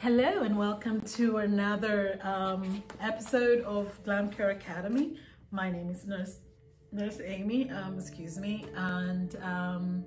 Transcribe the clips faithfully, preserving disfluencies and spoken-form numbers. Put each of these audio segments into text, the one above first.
Hello and welcome to another um, episode of Glam Care Academy. My name is Nurse Nurse Amy, um, excuse me, and um,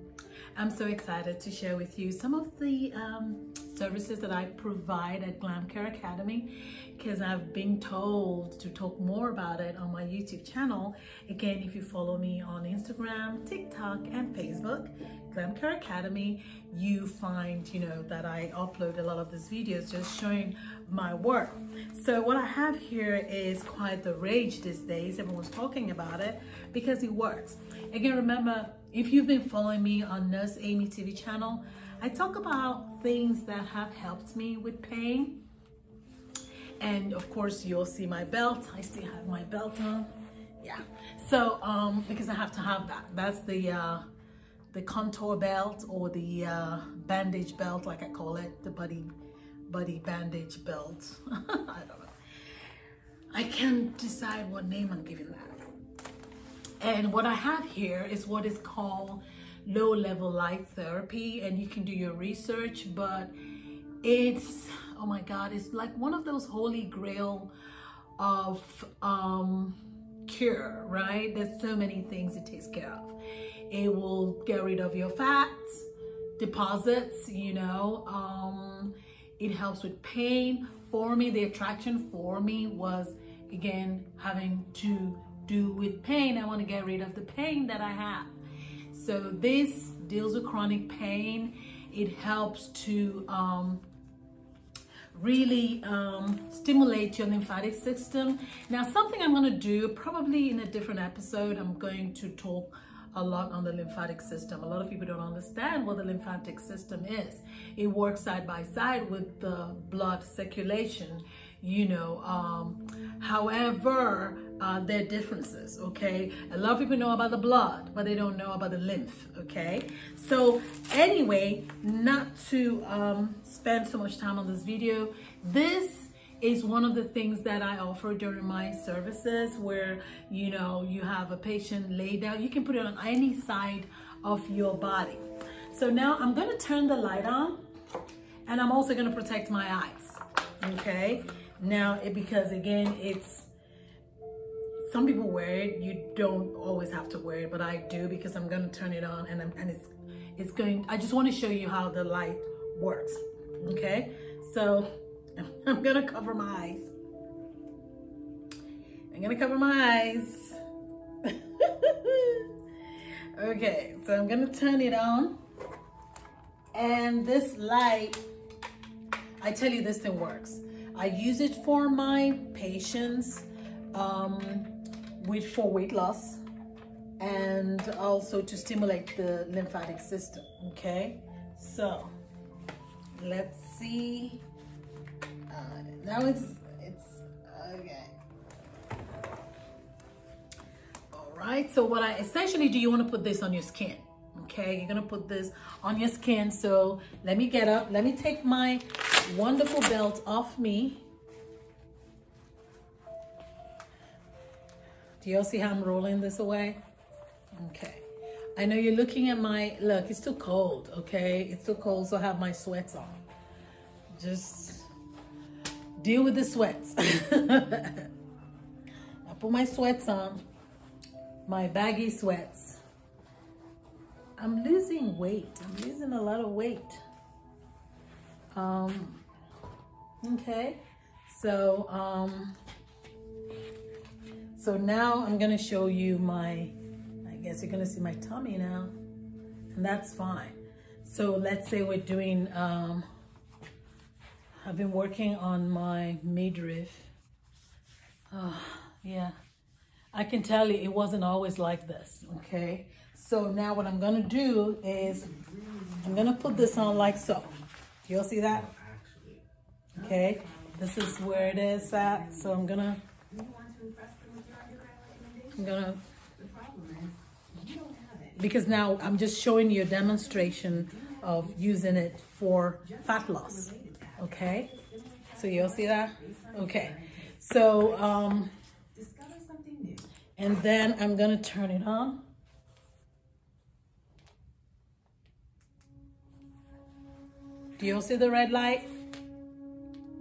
I'm so excited to share with you some of the um, services that I provide at Glam Care Academy, because I've been told to talk more about it on my YouTube channel. Again, if you follow me on Instagram, TikTok, and Facebook, Glam Care Academy, you find, you know, that I upload a lot of these videos just showing my work. So what I have here is quite the rage these days. Everyone's talking about it because it works. Again, remember, if you've been following me on Nurse Amy T V channel, I talk about things that have helped me with pain. And of course, you'll see my belt. I still have my belt on. Yeah. So, um, because I have to have that. That's the... Uh, the contour belt, or the uh, bandage belt, like I call it, the buddy, buddy bandage belt. I don't know. I can't decide what name I'm giving that. And what I have here is what is called low-level light therapy, and you can do your research, but it's, oh my God, it's like one of those holy grail of um, cure, right? There's so many things it takes care of. It will get rid of your fat deposits, you know. Um, it helps with pain. For me, the attraction for me was, again, having to do with pain. I want to get rid of the pain that I have. So this deals with chronic pain. It helps to um, really um, stimulate your lymphatic system. Now, something I'm going to do, probably in a different episode, I'm going to talk a lot on the lymphatic system. A lot of people don't understand what the lymphatic system is. It works side by side with the blood circulation, you know. Um, however, uh, there are differences, okay? A lot of people know about the blood, but they don't know about the lymph, okay? So anyway, not to um, spend so much time on this video, this is one of the things that I offer during my services, where, you know, you have a patient lay down. You can put it on any side of your body. So now I'm gonna turn the light on, and I'm also gonna protect my eyes, okay? Now, it, because again, it's, some people wear it, you don't always have to wear it, but I do, because I'm gonna turn it on, and, I'm, and it's, it's going, I just wanna show you how the light works, okay? So, I'm gonna cover my eyes. I'm gonna cover my eyes. Okay, so I'm gonna turn it on. And this light, I tell you, this thing works. I use it for my patients um, with for weight loss, and also to stimulate the lymphatic system, okay? So, let's see. Now it's, it's, okay. All right, so what I essentially do, you want to put this on your skin, okay? You're going to put this on your skin. So let me get up. Let me take my wonderful belt off me. Do you all see how I'm rolling this away? Okay. I know you're looking at my, look, it's still cold, okay? It's still cold, so I have my sweats on. Just... deal with the sweats. I put my sweats on, my baggy sweats. I'm losing weight. I'm losing a lot of weight. Um, okay. So, um, so now I'm going to show you my, I guess you're going to see my tummy now, and that's fine. So let's say we're doing, um, I've been working on my midriff. Oh, yeah, I can tell you it wasn't always like this, okay? So now what I'm gonna do is I'm gonna put this on like so. Do y'all see that? Okay, this is where it is at. So I'm gonna, I'm gonna, because now I'm just showing you a demonstration of using it for fat loss. Okay, so you'll see that? Okay, so, um, and then I'm gonna turn it on. Do you all see the red light?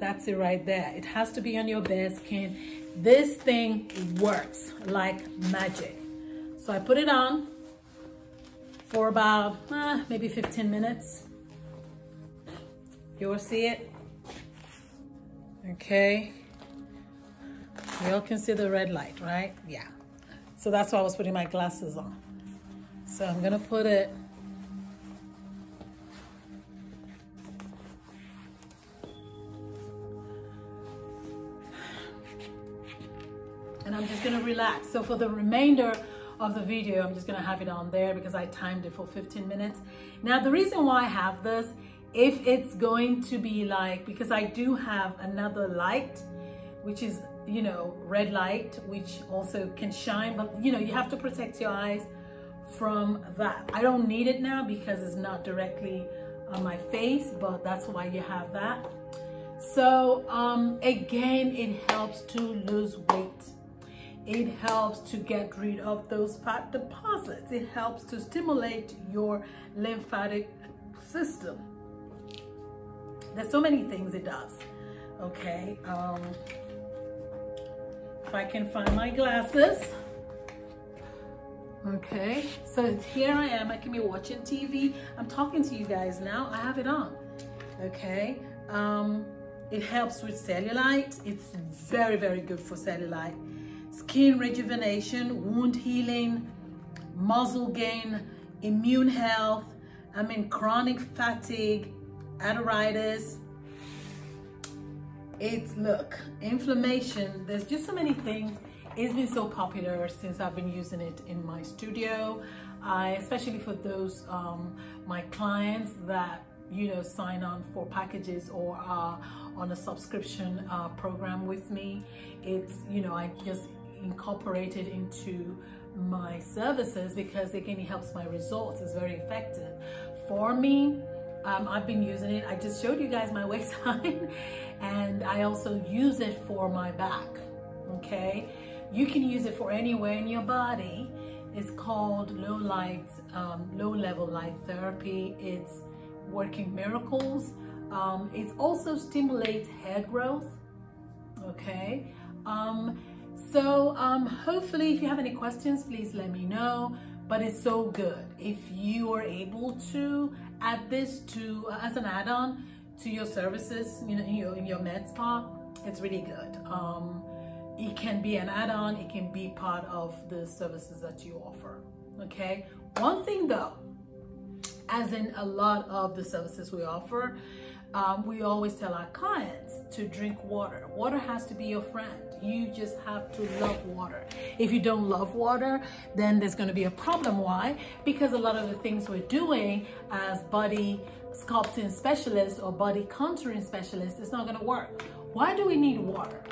That's it right there. It has to be on your bare skin. This thing works like magic. So I put it on for about uh, maybe fifteen minutes. You will see it. Okay. You all can see the red light, right? Yeah. So that's why I was putting my glasses on. So I'm gonna put it and I'm just gonna relax. So for the remainder of the video, I'm just gonna have it on there because I timed it for fifteen minutes. Now, the reason why I have this, if it's going to be like, because I do have another light, which is, you know, red light, which also can shine, but you know, you have to protect your eyes from that. I don't need it now because it's not directly on my face, but that's why you have that. So um, again, it helps to lose weight. It helps to get rid of those fat deposits. It helps to stimulate your lymphatic system. There's so many things it does. Okay. Um, if I can find my glasses. Okay. So here I am. I can be watching T V. I'm talking to you guys now. I have it on. Okay. Um, it helps with cellulite. It's very, very good for cellulite. Skin rejuvenation, wound healing, muscle gain, immune health, I mean chronic fatigue, arthritis. It's, look, inflammation. There's just so many things. It's been so popular since I've been using it in my studio, I, especially for those, um, my clients that, you know, sign on for packages or are on a subscription uh, program with me. It's, you know, I just incorporate it into my services because again, it helps my results. It's very effective for me. Um, I've been using it. I just showed you guys my waistline and I also use it for my back. Okay. You can use it for anywhere in your body. It's called low light, um, low level light therapy. It's working miracles. Um, it also stimulates hair growth. Okay. Um, so um, hopefully if you have any questions, please let me know. But it's so good if you are able to add this to as an add-on to your services, you know, in your, in your med spa. It's really good. Um, it can be an add-on. It can be part of the services that you offer. Okay. One thing though, as in a lot of the services we offer, um, we always tell our clients to drink water. Water has to be your friend. You just have to love water. If you don't love water, then there's going to be a problem. Why? Because a lot of the things we're doing as body sculpting specialists or body contouring specialists, it's not going to work. Why do we need water?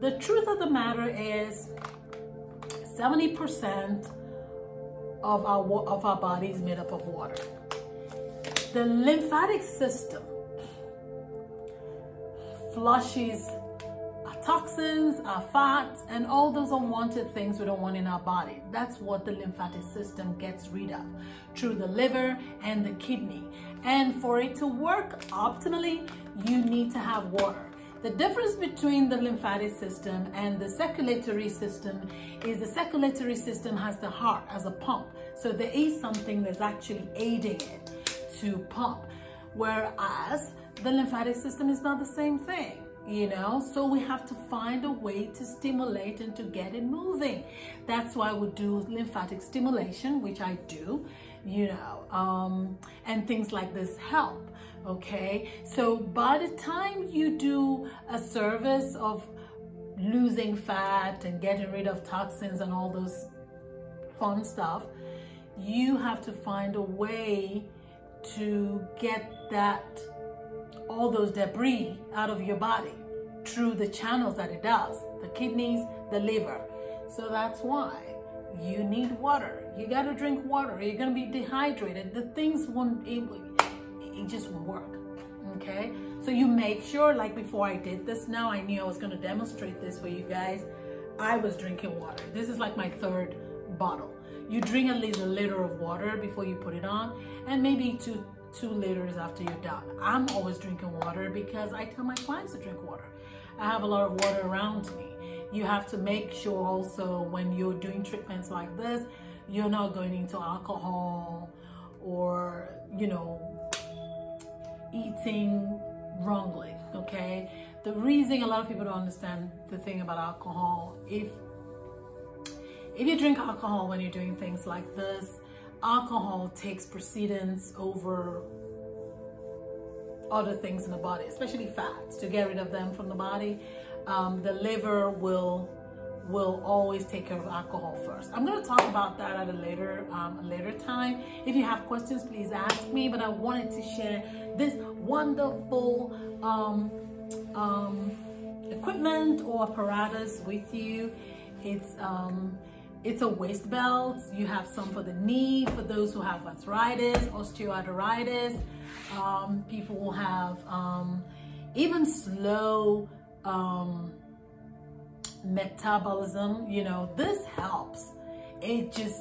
The truth of the matter is seventy percent of our, of our body is made up of water. The lymphatic system flushes our toxins, our fat, and all those unwanted things we don't want in our body. That's what the lymphatic system gets rid of through the liver and the kidney. And for it to work optimally, you need to have water. The difference between the lymphatic system and the circulatory system is the circulatory system has the heart as a pump. So there is something that's actually aiding it to pump, whereas the lymphatic system is not the same thing, you know? So we have to find a way to stimulate and to get it moving. That's why we do lymphatic stimulation, which I do, you know, um, and things like this help. Okay, so by the time you do a service of losing fat and getting rid of toxins and all those fun stuff, you have to find a way to get that, all those debris out of your body through the channels that it does, the kidneys, the liver. So that's why you need water. You got to drink water. You're going to be dehydrated. The things won't, it, it just won't work. Okay, so you make sure, like before I did this, now I knew I was going to demonstrate this for you guys. I was drinking water. This is like my third bottle. You drink at least a liter of water before you put it on, and maybe two two liters after you're done. I'm always drinking water because I tell my clients to drink water. I have a lot of water around me. You have to make sure also when you're doing treatments like this, you're not going into alcohol or, you know, eating wrongly, okay? The reason a lot of people don't understand the thing about alcohol, if if you drink alcohol when you're doing things like this, alcohol takes precedence over other things in the body, especially fats. To get rid of them from the body, um, the liver will will always take care of alcohol first. I'm going to talk about that at a later um, a later time. If you have questions, please ask me. But I wanted to share this wonderful um, um, equipment or apparatus with you. It's um, it's a waist belt. You have some for the knee, for those who have arthritis, osteoarthritis. Um, people will have um, even slow um, metabolism. You know, this helps. It just,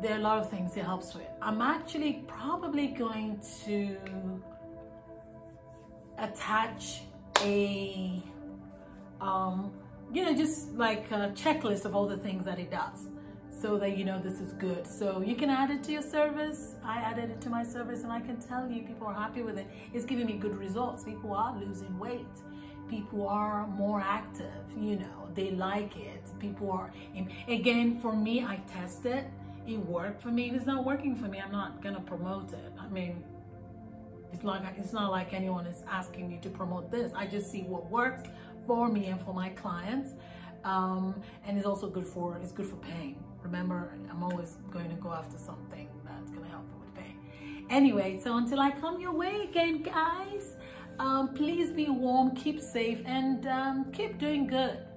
there are a lot of things it helps with. I'm actually probably going to attach a, um, you know, just like a checklist of all the things that it does, so that you know this is good. So you can add it to your service. I added it to my service, and I can tell you people are happy with it. It's giving me good results. People are losing weight. People are more active, you know, they like it. People are, again, for me, I test it. It worked for me. If it's not working for me, I'm not gonna promote it. I mean, it's like, it's not like anyone is asking me to promote this. I just see what works for me and for my clients. Um, and it's also good for, it's good for pain. Remember, I'm always going to go after something that's gonna help with pain. Anyway, so until I come your way again, guys, Um, please be warm, keep safe, and um, keep doing good.